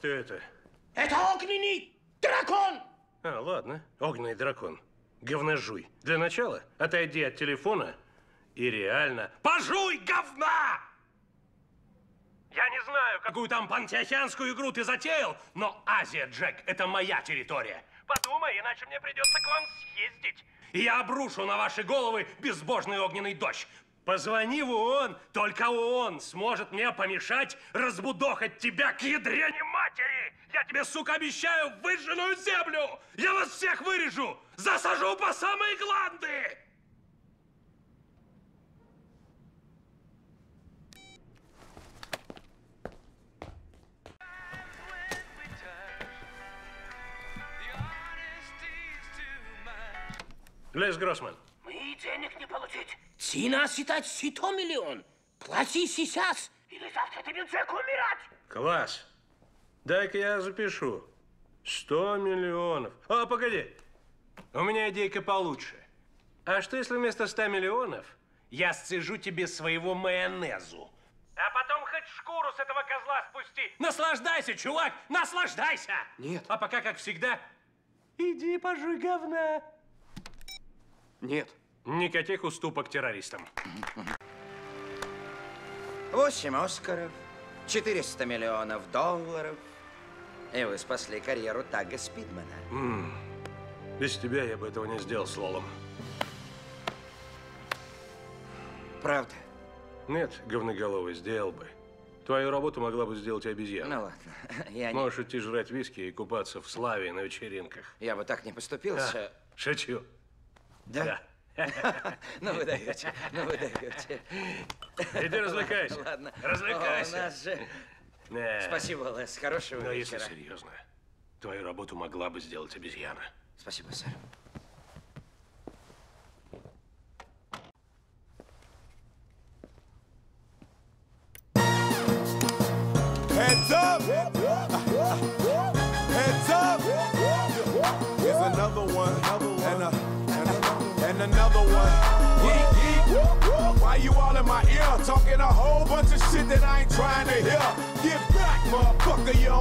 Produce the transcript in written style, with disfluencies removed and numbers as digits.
Кто это? Это огненный дракон! А, ладно. Огненный дракон. Говножуй. Для начала отойди от телефона и реально пожуй говна! Я не знаю, какую там пантеохианскую игру ты затеял, но Азия, Джек, это моя территория. Подумай, иначе мне придется к вам съездить. И я обрушу на ваши головы безбожный огненный дождь. Позвони в ООН, только ООН сможет мне помешать разбудохать тебя к ядрене матери. Я тебе, сука, обещаю выжженную землю. Я вас всех вырежу, засажу по самые гланды. Лес Гроссман. Мне денег не получить. Цена считать сито миллион. Плати сейчас, или завтра тебе, Джек, умирать. Класс. Дай-ка я запишу. 100 миллионов. А, погоди. У меня идейка получше. А что, если вместо 100 миллионов я сцежу тебе своего майонезу? А потом хоть шкуру с этого козла спусти. Наслаждайся, чувак, наслаждайся. Нет. А пока, как всегда, иди пожуй говна. Нет. Никаких уступок террористам. 8 Оскаров, $400 миллионов. И вы спасли карьеру Тага Спидмана. Без тебя я бы этого не сделал с Лолом. Правда? Нет, говноголовый, сделал бы. Твою работу могла бы сделать обезьяна. Ну ладно. Я не... Можешь идти жрать виски и купаться в славе на вечеринках. Я бы так не поступил, а, шучу. Да? Да. Ну вы даете, Иди развлекайся. Ладно. Развлекайся. У нас же... Спасибо, Лес, хорошего вечера. Но если серьезно, твою работу могла бы сделать обезьяна. Спасибо, сэр. Heads up! Heads up! Here's another one. Another one. Why you all in my ear talking a whole bunch of shit that I ain't trying to hear? Get back, motherfucker, you don't